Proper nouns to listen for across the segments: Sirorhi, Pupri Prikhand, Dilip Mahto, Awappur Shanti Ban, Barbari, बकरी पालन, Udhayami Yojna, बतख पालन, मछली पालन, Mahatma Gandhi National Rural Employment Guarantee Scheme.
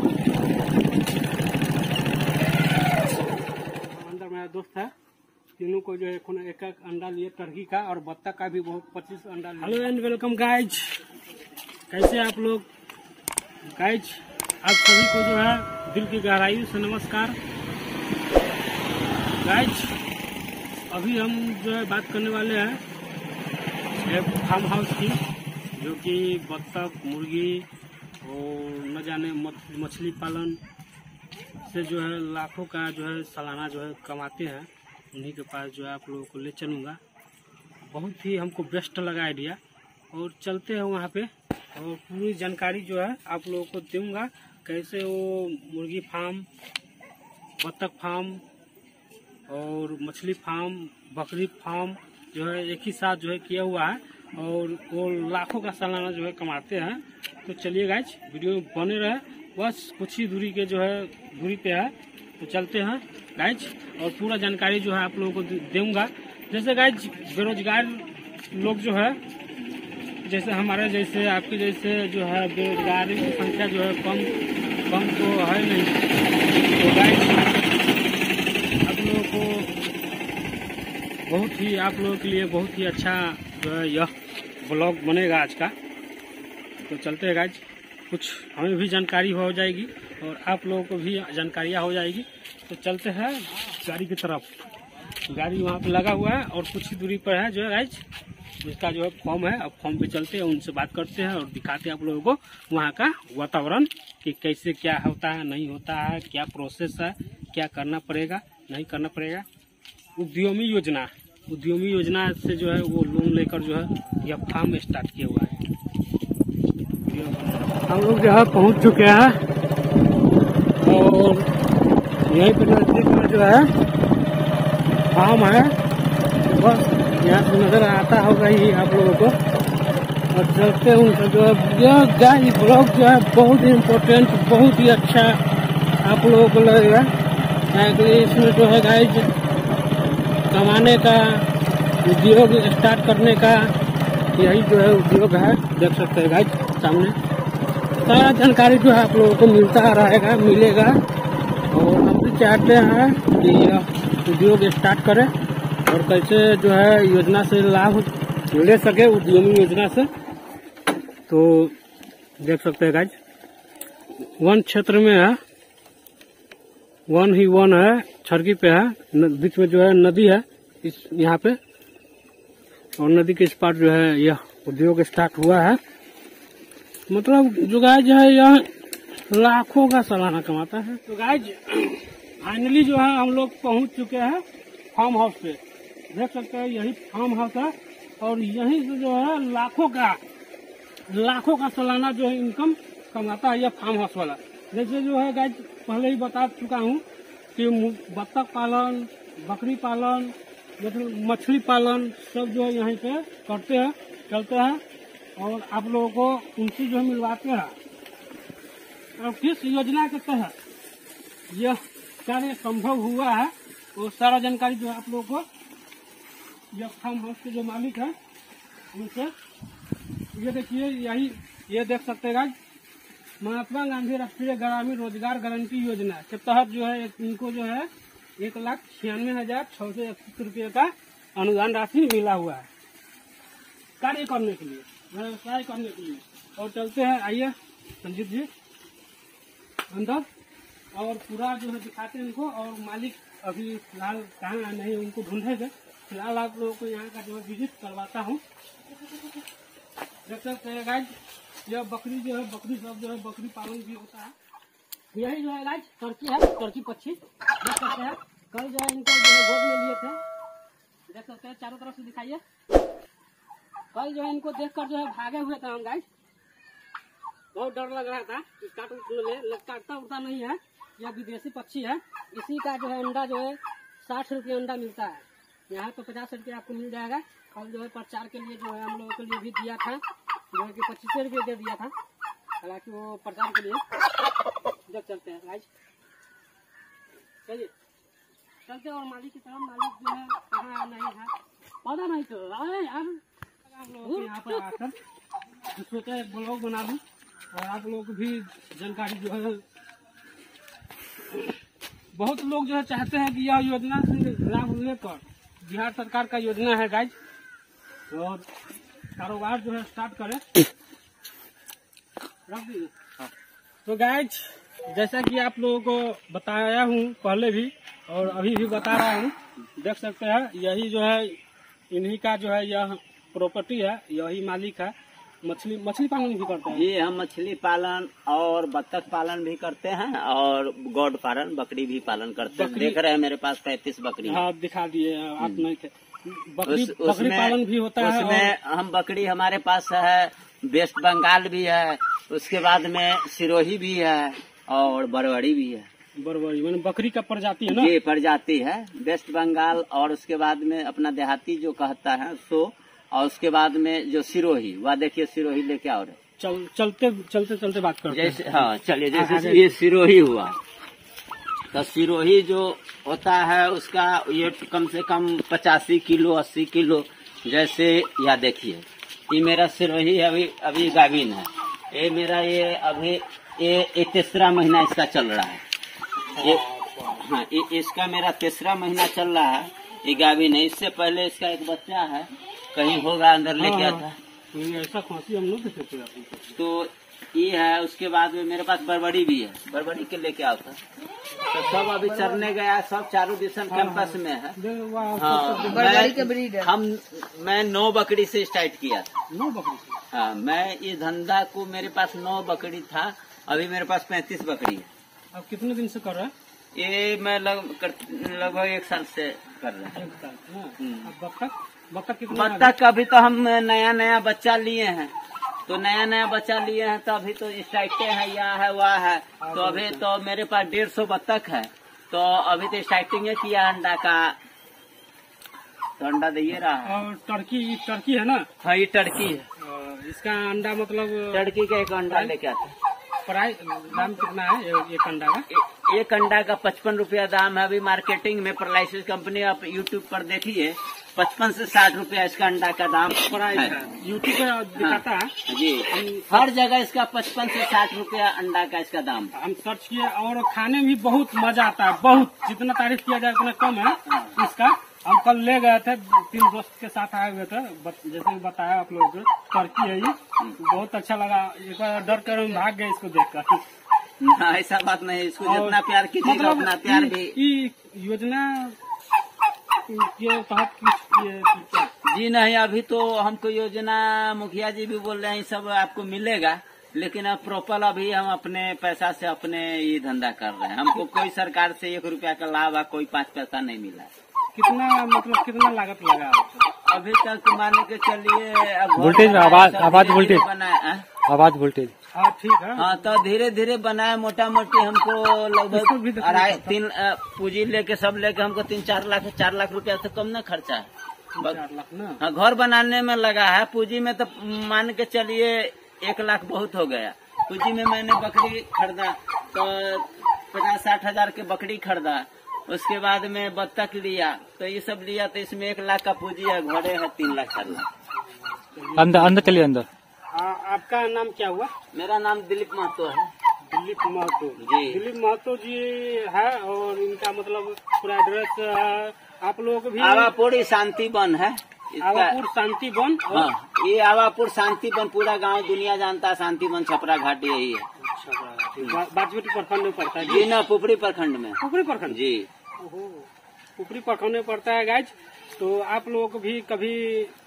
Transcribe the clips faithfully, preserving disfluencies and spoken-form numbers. अंदर मेरा दोस्त है, तीनों को जो है एक एक अंडा लिए टर्की का और बत्तख का भी बहुत पच्चीस अंडा लिए। हेलो एंड वेलकम गाइज, कैसे आप लोग गाइज, आप सभी को जो है दिल की गहराई से नमस्कार गाइज। अभी हम जो है बात करने वाले हैं एक फार्म हाउस की, जो कि बत्तख, मुर्गी और न जाने मछली पालन से जो है लाखों का जो है सालाना जो है कमाते हैं, उन्हीं के पास जो है आप लोगों को ले चलूँगा। बहुत ही हमको बेस्ट लगा आइडिया और चलते हैं वहाँ पे और पूरी जानकारी जो है आप लोगों को दूँगा, कैसे वो मुर्गी फार्म, बत्तख फार्म और मछली फार्म, बकरी फार्म जो है एक ही साथ जो है किया हुआ है और वो लाखों का सालाना जो है कमाते हैं। तो चलिए गाइज, वीडियो बने रहे, बस कुछ ही दूरी के जो है दूरी पे है, तो चलते हैं गाइज और पूरा जानकारी जो है आप लोगों को दूंगा। जैसे गाइज बेरोजगार लोग जो है, जैसे हमारे जैसे आपके जैसे जो है बेरोजगारी की संख्या जो है कम कम तो है नहीं, तो गाइज आप लोगों को बहुत ही आप लोगों के लिए बहुत ही अच्छा जो है यह ब्लॉग बनेगा आज का। तो चलते हैं गाइज, कुछ हमें भी जानकारी हो जाएगी और आप लोगों को भी जानकारियाँ हो जाएगी। तो चलते हैं गाड़ी की तरफ, गाड़ी वहाँ पे लगा हुआ है और कुछ ही दूरी पर है जो है गाइज जिसका जो है फॉर्म है। अब फॉर्म पे चलते हैं, उनसे बात करते हैं और दिखाते हैं आप लोगों को वहाँ का वातावरण कि कैसे क्या होता है, नहीं होता है, क्या प्रोसेस है, क्या करना पड़ेगा, नहीं करना पड़ेगा। उद्यमी योजना, उद्यमी योजना से जो है वो लोन लेकर जो है यह फार्म स्टार्ट किया हुआ है। हम लोग जो है पहुँच चुके हैं और यहीं पर नजदीक में जो है फार्म है, बस यहाँ से नजर आता होगा ही आप लोगों को। और चलते उनका जो है यह गाय ब्लॉग जो है बहुत ही इम्पोर्टेंट, बहुत ही अच्छा आप लोगों को लगेगा, क्योंकि इसमें जो है गाय कमाने का, उद्योग स्टार्ट करने का, यही जो है उद्योग है। देख सकते हैं गाय सामने, सारा जानकारी जो है आप लोगों को मिलता रहेगा, मिलेगा। और हम भी चाहते हैं कि यह उद्योग स्टार्ट करें और कैसे जो है योजना से लाभ ले सके, उद्यमी योजना से। तो देख सकते हैं गाइज, वन क्षेत्र में है, वन ही वन है, छड़की पे है, बीच में जो है नदी है इस यहाँ पे, और नदी के इस पार जो है यह उद्योग स्टार्ट हुआ है। मतलब जो गाइज है यह लाखों का सालाना कमाता है। तो गाइज फाइनली जो है हम लोग पहुंच चुके हैं फार्म हाउस पे। देख सकते हैं यही फार्म हाउस है और यहीं से जो है लाखों का लाखों का सालाना जो है इनकम कमाता है यह फार्म हाउस वाला। जैसे जो है गाइज पहले ही बता चुका हूँ कि बत्तख पालन, बकरी पालन, मतलब मछली पालन सब जो है यहीं पे करते हैं। चलते हैं और आप लोगों को उनसे जो मिलवाते हैं और किस योजना के तहत यह कार्य संभव हुआ है और सारा जानकारी जो आप लोगों को यह फार्म हाउस के जो मालिक है उनसे। ये देखिए यही ये देख सकते हैं गाइज, महात्मा गांधी राष्ट्रीय ग्रामीण रोजगार गारंटी योजना के तहत जो है इनको जो है एक लाख छियानवे हजार छह सौ इकतीस रूपये का अनुदान राशि मिला हुआ है कार्य करने के लिए, व्यवसाय करने के लिए। और चलते हैं, आइए संजीत जी अंदर और पूरा जो है दिखाते हैं इनको। और मालिक अभी फिलहाल कहाँ नहीं, उनको ढूंढेंगे। फिलहाल आप लोगों को यहाँ का जो है विजिट करवाता हूँ। देखते गाइज यह बकरी जो है, बकरी सब जो है बकरी पालन भी होता है यही जो है गाइज। टर्की है, टर्की पक्षी देख सकते हैं, कल जो है इनको जो है गोद में लिए थे। देख सकते हैं चारों तरफ से दिखाइए, कल जो है इनको देखकर जो है भागे हुए थे हम गाइज, बहुत डर लग रहा था कि काटता उड़ता नहीं है। यह विदेशी पक्षी है, इसी का जो है अंडा जो है साठ रुपये अंडा मिलता है, यहाँ पे पचास रुपये आपको मिल जाएगा। कल जो है प्रचार के लिए जो है हम लोगों के लिए भी दिया था, जो है कि पच्चीस रुपये दे दिया था, हालांकि वो प्रचार के लिए। जब चलते हैं गाइज, चलिए चलते और मालिक की तरफ। मालिक जो है कहाँ नहीं है पता नहीं चल रहा है यार। आप लोग यहाँ पर आकर सोचा ब्लॉग बना दूँ और आप लोगों को भी जानकारी जो है बहुत लोग जो है चाहते हैं कि यह योजना से लाभ लेकर, बिहार सरकार का योजना है गाइज, और कारोबार जो है स्टार्ट करें। रख दीजिए। हाँ। तो गाइज जैसा कि आप लोगों को बताया हूँ पहले भी और अभी भी बता रहा हूँ, देख सकते हैं यही जो है इन्हीं का जो है यह प्रॉपर्टी है, यही मालिक है। मछली मछली पालन भी करते हैं जी, हम मछली पालन और बत्तख पालन भी करते हैं और गौड़ पालन, बकरी भी पालन करते हैं। देख रहे हैं मेरे पास पैंतीस बकरी। हाँ दिखा दिए आपने। बकरी उस, बकरी पालन भी होता है। उसमें और... हम बकरी हमारे पास है, वेस्ट बंगाल भी है, उसके बाद में सिरोही भी है और बरबरी भी है। बरबरी मैंने बकरी का प्रजाति है ना? ये प्रजाति है वेस्ट बंगाल और उसके बाद में अपना देहाती जो कहता है सो, और उसके बाद में जो सिरोही, वह देखिए सिरोही लेके आ रहे। चल, चलते चलते चलते बात करते हैं। जैसे हाँ चलिए, जैसे ये सिरोही हुआ तो सिरोही जो होता है उसका ये कम से कम पचासी किलो अस्सी किलो। जैसे यह देखिए ये मेरा सिरोही अभी अभी गाभिन है, ये मेरा ये अभी ये तीसरा महीना इसका चल रहा है। ये हाँ ये, इसका मेरा तीसरा महीना चल रहा है, ये गाभिन है। इससे पहले इसका एक बच्चा है, कहीं होगा अंदर लेके आता ऐसा खांसी हम लोग। तो ये है, उसके बाद में मेरे पास बरबरी भी है, बरबरी के लेके आता। तो सब अभी चरने गया, सब चारू दिशन कैंपस में है। हाँ बरबरी के ब्रीड है। हम मैं नौ बकरी से स्टार्ट किया था। नौ बकरी? हाँ मैं इस धंधा को, मेरे पास नौ बकरी था, अभी मेरे पास पैंतीस बकरी है। अब कितने दिन से कर रहे हैं ये? मैं लगभग एक साल से कर रहे हैं। बत्तख बत्तख बत्तख अभी तो हम नया नया बच्चा लिए हैं, तो नया नया बच्चा लिए हैं तो अभी तो स्ट्राइके है, या है वह है, तो अभी तो मेरे पास डेढ़ सौ बत्तख है। तो अभी तो स्ट्राइकिंग किया अंडा का, तो अंडा दे रहा है। और टर्की टर्की है ना? हाँ ये टर्की है। इसका अंडा मतलब टर्की का एक अंडा लेके आता है। प्राइस दाम कितना है एक अंडा का? एक अंडा का पचपन रुपया दाम है अभी मार्केटिंग में। प्रोलाइसिस कंपनी आप यूट्यूब पर देखिए, पचपन से साठ रुपया इसका अंडा का दाम प्राइस यूट्यूब पर दिखाता है जी। हर जगह इसका पचपन से साठ रुपया अंडा का इसका दाम हम सर्च किए। और खाने भी बहुत मजा आता है, बहुत, जितना तारीफ किया जाए उतना कम है इसका। हम कल ले गए थे, तीन दोस्त के साथ आए हुए थे, जैसे कि बताया आप लोगों को। टर्की है ये, बहुत अच्छा लगा। एक बार डर कर हम भाग गए इसको देखकर। ना ऐसा बात नहीं, इसको जितना प्यार कीजिए मतलब उतना प्यार भी। योजना के तहत कुछ जी नहीं, अभी तो हमको योजना मुखिया जी भी बोल रहे हैं सब आपको मिलेगा, लेकिन अब प्रॉपर अभी हम अपने पैसा से अपने ये धंधा कर रहे हैं। हमको कोई सरकार से एक रुपया का लाभ या कोई पाँच पैसा नहीं मिला। कितना मतलब कितना लागत लगा अभी तक? माने के चलिए वोल्टेज आवाज आवाज वोल्टेज बनाया, आवाज वोल्टेज हाँ ठीक है। हाँ तो धीरे धीरे बनाया, मोटा मोटी हमको लगभग अढ़ाई तीन पूंजी लेके सब लेके हमको तीन चार लाख चार लाख रुपया से कम ना खर्चा है। चार लाख ना? हाँ घर बनाने में लगा है, पूंजी में तो मान के चलिए एक लाख बहुत हो गया। पूंजी में मैंने बकरी खरीदा तो पचास साठ हजार के बकरी खरीदा, उसके बाद में बत्तख लिया, तो ये सब लिया तो इसमें एक लाख का पूंजी है, घोड़े है तीन लाख चार लाख। अंदर अंदर चलिए अंदर। आ, आपका नाम क्या हुआ? मेरा नाम दिलीप महतो है। दिलीप महतो जी। दिलीप महतो जी है और इनका मतलब पूरा एड्रेस आप लोग भी? आवापुर शांति बन है। आवापुर शांति बन। हाँ ये आवापुर शांति बन पूरा गाँव दुनिया जानता है, शांति बन छपरा घाट यही है। बाजपेटी प्रखंड में पड़ता है जी? ना पुपरी प्रखंड में। पुपरी प्रखंड जी, पुपरी प्रखंड में पड़ता है गाइज। तो आप लोगों को भी कभी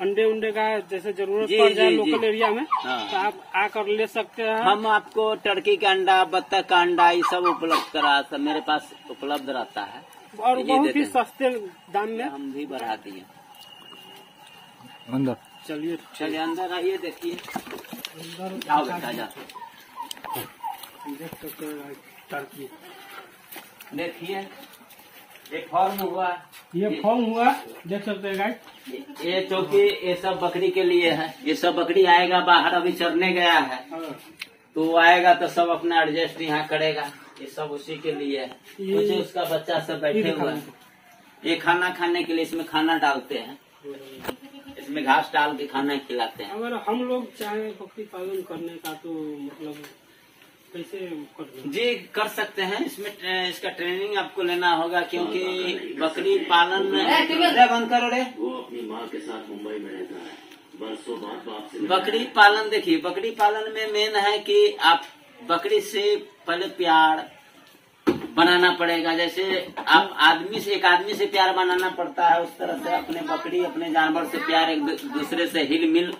अंडे उंडे का जैसे जरूरत पड़ जाए लोकल एरिया में, हाँ। तो आप आकर ले सकते हैं। हम आपको टर्की का अंडा, बत्तख का अंडा, ये सब उपलब्ध करा सब मेरे पास उपलब्ध रहता है और बहुत ही सस्ते दाम में हम भी बढ़ा दिए। अंदर चलिए, चलिए अंदर आइए, देखिए टर्की। देखिए एक फॉर्म हुआ, ये फॉर्म हुआ देख सकते हैं गाइस। ये चौकी ये सब बकरी के लिए है, ये सब बकरी आएगा बाहर, अभी चरने गया है तो आएगा तो सब अपना एडजस्ट यहाँ करेगा। ये सब उसी के लिए है, मुझे उसका बच्चा सब बैठे हुए हैं। ये खाना खाने के लिए इसमें खाना डालते हैं, इसमें घास डाल के खाना खिलाते हैं। अगर हम लोग चाहे बकरी पालन करने का तो मतलब कैसे कर जी कर सकते हैं। इसमें इसका ट्रेनिंग आपको लेना होगा क्योंकि बकरी पालन में बंद करो रे। वो अपनी माँ के साथ मुंबई में रहता है बरसों बाद। बकरी पालन देखिए, बकरी पालन में मेन है कि आप बकरी से पहले प्यार बनाना पड़ेगा। जैसे आप आदमी से एक आदमी से प्यार बनाना पड़ता है, उस तरह से अपने बकरी अपने जानवर से प्यार एक दूसरे से हिल मिल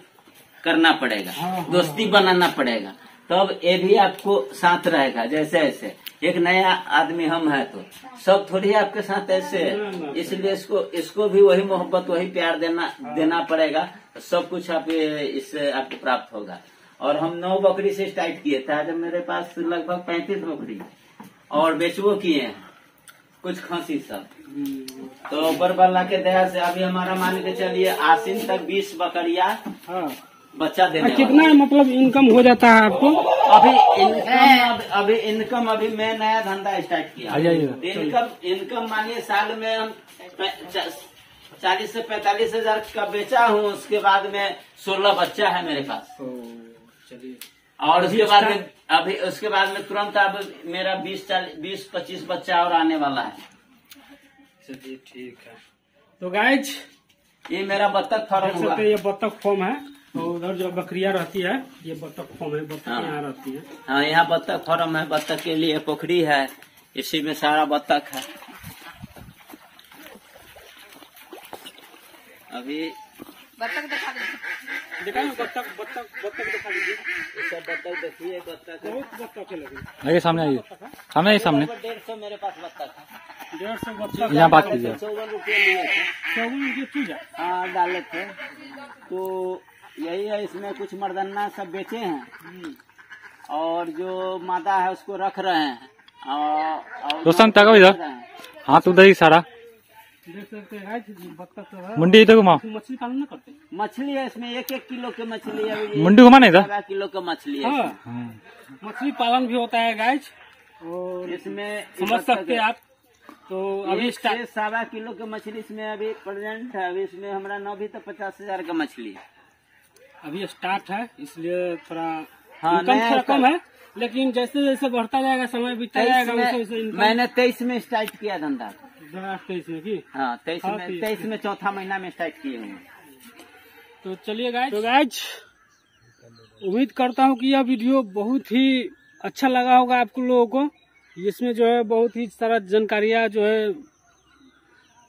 करना पड़ेगा, दोस्ती बनाना पड़ेगा, तब तो ये भी आपको साथ रहेगा। जैसे ऐसे एक नया आदमी हम है तो सब थोड़ी आपके साथ ऐसे, इसलिए इसको इसको भी वही मोहब्बत वही प्यार देना देना पड़ेगा। सब कुछ आप इससे आपको प्राप्त होगा। और हम नौ बकरी से स्टार्ट किए थे, आज मेरे पास लगभग पैंतीस बकरी और बेचबो किए हैं कुछ खांसी सब। तो बरबल्ला के दया से अभी हमारा मान के चलिए आसिन तक बीस बकरिया हाँ। बच्चा देने कितना मतलब इनकम हो जाता है आपको? अभी इनकम अभी इनकम अभी मैं नया धंधा स्टार्ट किया, इनकम इनकम मानिए साल में हम चालीस से पैंतालीस हजार का बेचा हूँ। उसके बाद में सोलह बच्चा है मेरे पास। चलिए और उसके बाद में अभी उसके बाद में तुरंत अब मेरा बीस चालीस बीस पच्चीस बच्चा और आने वाला है। चलिए ठीक है। तो गाइज ये मेरा बत्तख फार्म हुआ, ये बत्तख फार्म है और उधर जो बकरियां रहती है ये बत्तख फार्म है, बत्तख यहाँ रहती है। हाँ यहाँ बत्तख फार्म है, बत्तख के लिए पोखरी है, इसी में सारा बत्तख है। अभी बत्तख दिखा दीजिए, बत्तख बत्तख बत्तख दिखा दीजिए। सब बत्तख देखिए, बत्तख बहुत बत्तख लगे। आइए सामने आइए, सामने आइए सामने। डेढ़ सौ मेरे पास बत्तख है, डेढ़ सौ बत्तख। यहाँ बात कीजिए। चौवन रुपये लिए थे, चौवन रुपये चीज हाँ डाले थे। तो यही है, इसमें कुछ मर्दाना सब बेचे हैं और जो मादा है उसको रख रहे हैं। दोस्तों तक इधर हाँ तो उधर ही सारा देख सकते हैं। तो मंडी इधर घुमा, मछली पालन ना करते, मछली है इसमें एक एक किलो के मछली है। मंडी घुमा नहीं था किलो का मछली है। मछली पालन भी होता है गाइज और इसमें समझ सकते हैं आप। तो अभी सारा किलो के मछली इसमें अभी प्रेजेंट है। अभी इसमें हमारा नौ भी तो पचास हजार का मछली है, अभी स्टार्ट है, इसलिए थोड़ा हाँ थोड़ा कम है। लेकिन जैसे जैसे बढ़ता जाएगा समय बीतता जाएगा वैसे वैसे। मैंने तेईस में स्टार्ट किया धंधा, तेईस में की हाँ तेईस में तेईस में चौथा महीना में स्टार्ट किए हुए। तो चलिए गाइज, तो गाइज उम्मीद करता हूँ कि यह वीडियो बहुत ही अच्छा लगा होगा आपको लोगों को। जिसमें जो है बहुत ही सारा जानकारियाँ जो है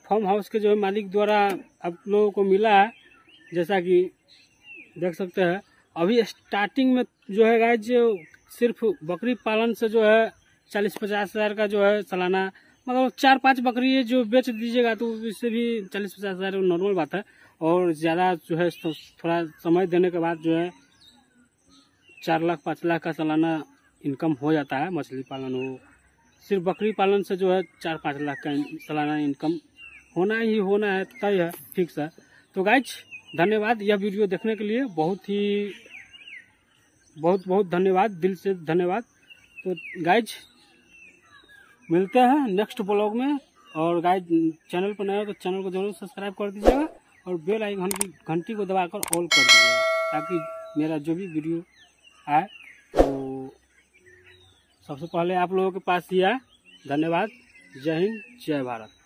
फार्म हाउस के जो है मालिक द्वारा आप लोगों को मिला है। जैसा कि देख सकते हैं अभी स्टार्टिंग में जो है गाइज सिर्फ बकरी पालन से जो है चालीस पचास हज़ार का जो है सालाना, मतलब चार पांच बकरी जो बेच दीजिएगा तो इससे भी चालीस पचास हज़ार नॉर्मल बात है। और ज़्यादा जो है थो, थोड़ा समय देने के बाद जो है चार लाख पाँच लाख का सालाना इनकम हो जाता है। मछली पालन हो, सिर्फ बकरी पालन से जो है चार पाँच लाख का सालाना इनकम होना ही होना है, तय है, फिक्स है। तो गाइज धन्यवाद यह वीडियो देखने के लिए, बहुत ही बहुत बहुत धन्यवाद, दिल से धन्यवाद। तो गाइज मिलते हैं नेक्स्ट ब्लॉग में। और गाइज चैनल पर नए हो तो चैनल को जरूर सब्सक्राइब कर दीजिएगा और बेल आइकन की घंटी को दबाकर ऑल कर दीजिएगा ताकि मेरा जो भी वीडियो आए तो सबसे पहले आप लोगों के पास ही आए। धन्यवाद, जय हिंद, जय भारत।